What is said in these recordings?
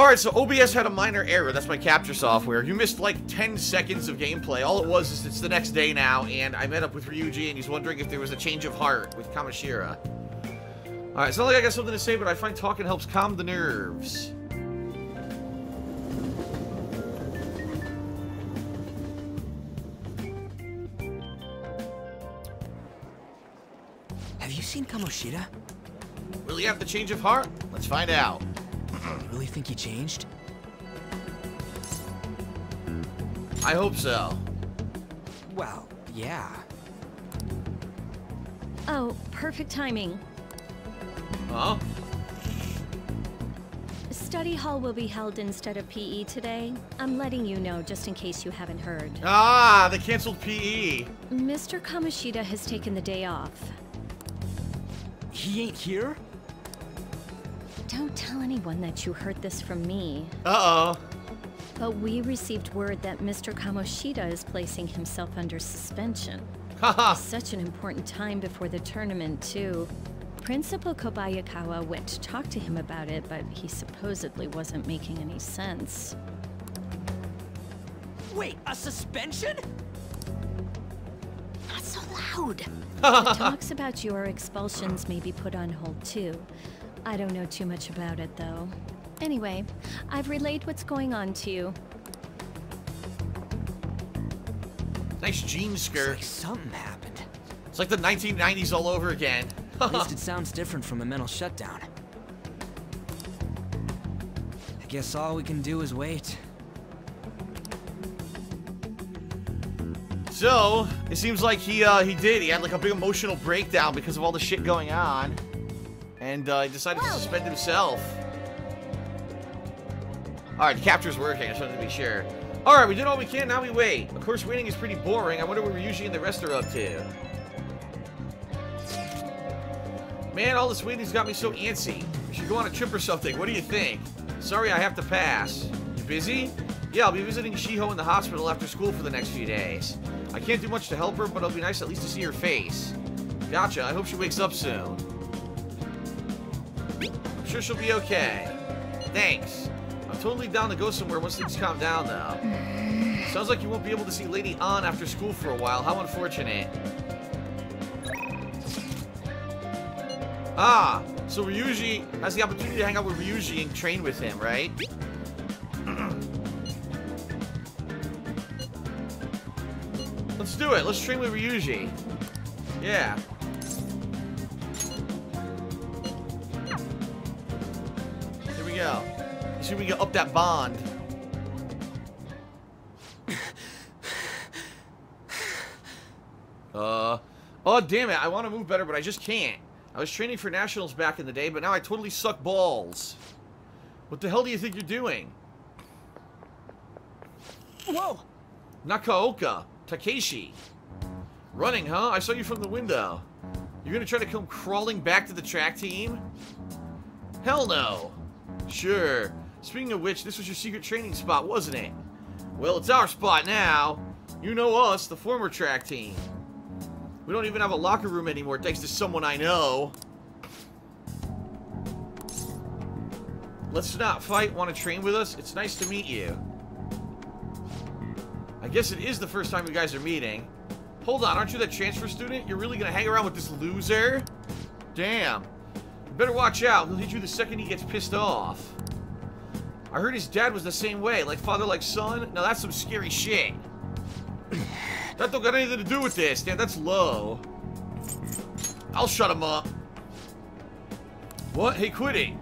Alright, so OBS had a minor error. That's my capture software. You missed like 10 seconds of gameplay. All it was is it's the next day now, and I met up with Ryuji, and he's wondering if there was a change of heart with Kamoshida. Alright, it's not like I got something to say, but I find talking helps calm the nerves. Have you seen Kamoshida? Will he have the change of heart? Let's find out. Really think he changed? I hope so. Well, yeah. Oh, perfect timing. Huh? Study hall will be held instead of PE today. I'm letting you know just in case you haven't heard. Ah, they canceled PE. Mr. Kamoshida has taken the day off. He ain't here? Don't tell anyone that you heard this from me. Uh-oh. But we received word that Mr. Kamoshida is placing himself under suspension. Haha. Such an important time before the tournament, too. Principal Kobayakawa went to talk to him about it, but he supposedly wasn't making any sense. Wait, a suspension? Not so loud. The talks about your expulsions may be put on hold, too. I don't know too much about it, though. Anyway, I've relayed what's going on to you. Nice jean skirt. It's like something happened. It's like the 1990s all over again. At least it sounds different from a mental shutdown. I guess all we can do is wait. So, it seems like he had like a big emotional breakdown because of all the shit going on. And he decided to suspend himself. Alright, the capture's working. I just wanted to be sure. Alright, we did all we can. Now we wait. Of course, waiting is pretty boring. I wonder what Ryuji and the rest are up to. Man, all this waiting's got me so antsy. We should go on a trip or something. What do you think? Sorry, I have to pass. You busy? Yeah, I'll be visiting Shiho in the hospital after school for the next few days. I can't do much to help her, but it'll be nice at least to see her face. Gotcha. I hope she wakes up soon. Sure she'll be okay. Thanks. I'm totally down to go somewhere once things calm down, though. Sounds like you won't be able to see Lady An after school for a while. How unfortunate. Ah, so Ryuji has the opportunity to hang out with Ryuji and train with him, right? Let's do it. Let's train with Ryuji. Yeah. Go. You see, we can up that bond. Oh, damn it. I want to move better, but I just can't. I was training for nationals back in the day, but now I totally suck balls. What the hell do you think you're doing? Whoa! Nakaoka Takeshi. Running, huh? I saw you from the window. You're going to try to come crawling back to the track team? Hell no. Sure. Speaking of which, this was your secret training spot, wasn't it? Well, it's our spot now. You know us, the former track team. We don't even have a locker room anymore, thanks to someone I know. Let's not fight. Want to train with us? It's nice to meet you. I guess it is the first time you guys are meeting. Hold on, aren't you that transfer student? You're really going to hang around with this loser? Damn. Better watch out. He'll hit you the second he gets pissed off. I heard his dad was the same way. Like father, like son. Now that's some scary shit. That don't got anything to do with this. Damn, that's low. I'll shut him up. What? Hey, quitting.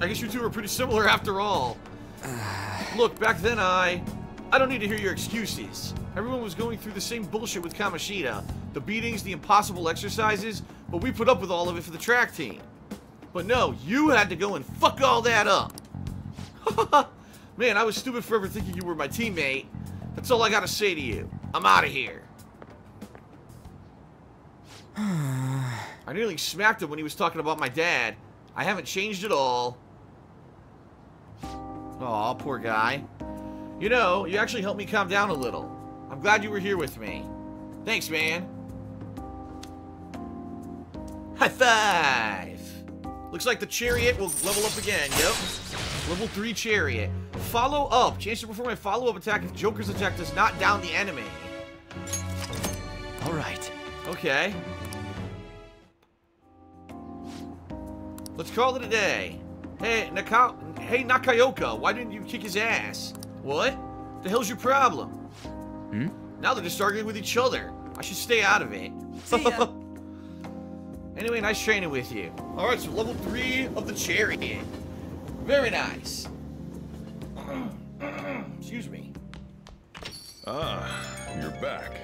I guess you two are pretty similar after all. Look, back then I don't need to hear your excuses. Everyone was going through the same bullshit with Kamoshida. The beatings, the impossible exercises. But we put up with all of it for the track team. But no, you had to go and fuck all that up. Man, I was stupid forever thinking you were my teammate. That's all I gotta say to you. I'm out of here. I nearly smacked him when he was talking about my dad. I haven't changed at all. Aw, poor guy. You know, you actually helped me calm down a little. I'm glad you were here with me. Thanks, man. High five! Looks like the chariot will level up again, yep. Level 3 Chariot. Follow up. Chance to perform a follow-up attack if Joker's attack does not down the enemy. Alright. Okay. Let's call it a day. Hey, Nakaoka, why didn't you kick his ass? What? The hell's your problem? Hmm? Now they're just arguing with each other. I should stay out of it. Anyway, nice training with you. Alright, so level 3 of the Chariot. Very nice. Excuse me. Ah, you're back.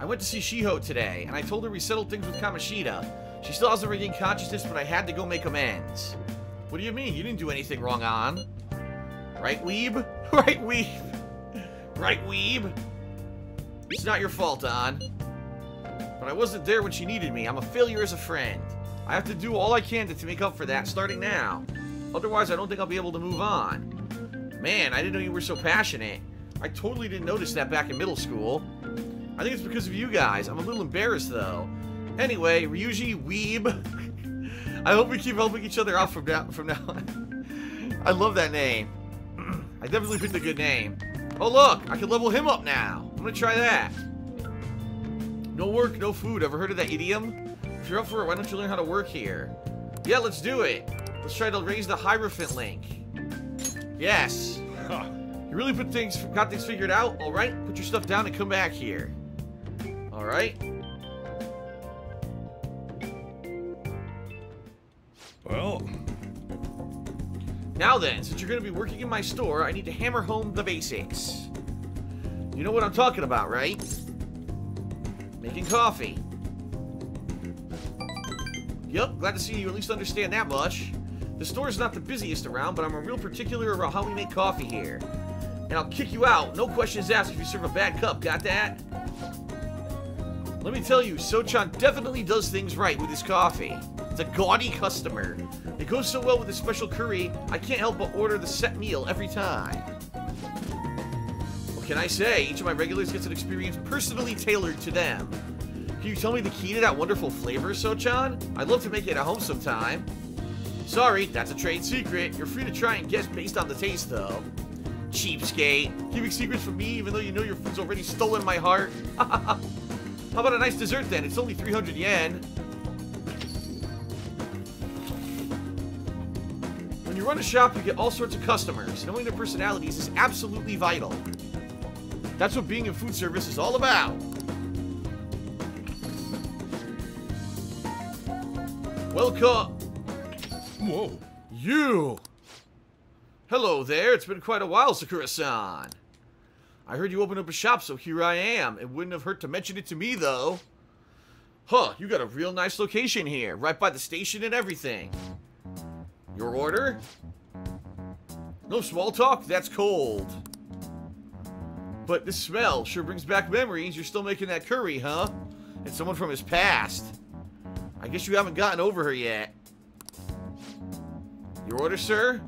I went to see Shiho today, and I told her we settled things with Kamoshida. She still hasn't regained consciousness, but I had to go make amends. What do you mean? You didn't do anything wrong on. Right, weeb? Right, weeb? Right, weeb? It's not your fault, on. But I wasn't there when she needed me. I'm a failure as a friend. I have to do all I can to make up for that, starting now. Otherwise, I don't think I'll be able to move on. Man, I didn't know you were so passionate. I totally didn't notice that back in middle school. I think it's because of you guys. I'm a little embarrassed, though. Anyway, Ryuji, weeb. I hope we keep helping each other out from now on. I love that name. I definitely picked a good name. Oh, look. I can level him up now. I'm going to try that. No work, no food. Ever heard of that idiom? If you're up for it, why don't you learn how to work here? Yeah, let's do it. Let's try to raise the Hierophant Link. Yes. You really got things figured out? All right. Put your stuff down and come back here. All right. Well. Now then, since you're going to be working in my store, I need to hammer home the basics. You know what I'm talking about, right? Making coffee. Yup, glad to see you at least understand that much. The store's not the busiest around, but I'm real particular about how we make coffee here. And I'll kick you out, no questions asked, if you serve a bad cup, got that? Let me tell you, So-chan definitely does things right with his coffee. It's a gaudy customer. It goes so well with his special curry, I can't help but order the set meal every time. What can I say? Each of my regulars gets an experience personally tailored to them. Can you tell me the key to that wonderful flavor, So-chan? I'd love to make it at home sometime. Sorry, that's a trade secret. You're free to try and guess based on the taste, though. Cheapskate. Keeping secrets from me even though you know your food's already stolen my heart. How about a nice dessert, then? It's only 300 yen. When you run a shop, you get all sorts of customers. Knowing their personalities is absolutely vital. That's what being in food service is all about. Welcome. Whoa. You. Hello there. It's been quite a while, Sakura-san. I heard you opened up a shop, so here I am. It wouldn't have hurt to mention it to me, though. Huh, you got a real nice location here. Right by the station and everything. Your order? No small talk? That's cold. But this smell sure brings back memories. You're still making that curry, huh? And someone from his past. I guess you haven't gotten over her yet. Your order, sir?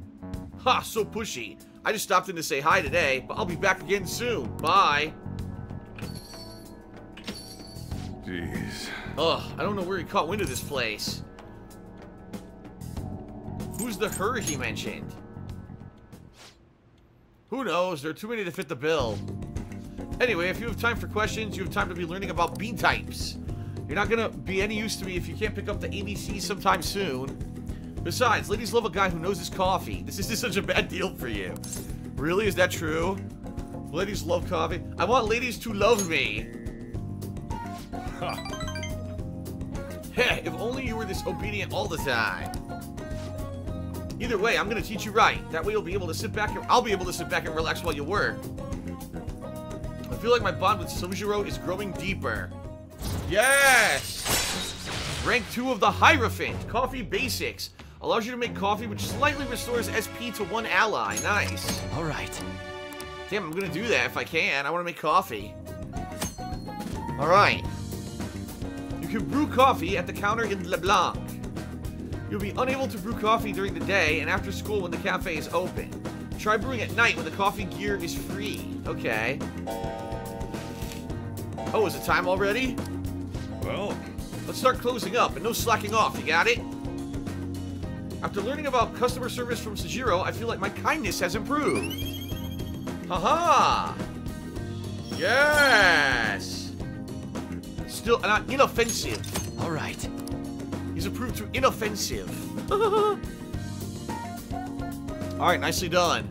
Ha, so pushy. I just stopped in to say hi today, but I'll be back again soon. Bye. Jeez. Ugh, I don't know where he caught wind of this place. Who's the her he mentioned? Who knows? There are too many to fit the bill. Anyway, if you have time for questions, you have time to be learning about bean types. You're not going to be any use to me if you can't pick up the ABC sometime soon. Besides, ladies love a guy who knows his coffee. This isn't such a bad deal for you. Really? Is that true? Ladies love coffee. I want ladies to love me. Huh. Heh, if only you were this obedient all the time. Either way, I'm going to teach you right. That way you'll be able to sit back and I'll be able to sit back and relax while you work. I feel like my bond with Sojiro is growing deeper. Yes! Rank 2 of the Hierophant. Coffee Basics. Allows you to make coffee, which slightly restores SP to one ally. Nice. Alright. Damn, I'm going to do that if I can. I want to make coffee. Alright. You can brew coffee at the counter in Le Blanc. You'll be unable to brew coffee during the day and after school when the cafe is open. Try brewing at night when the coffee gear is free. Okay. Oh, is it time already? Well, let's start closing up and no slacking off, you got it? After learning about customer service from Sojiro, I feel like my kindness has improved. Haha! Yes! Still not inoffensive. Alright. He's improved through inoffensive. Alright, nicely done.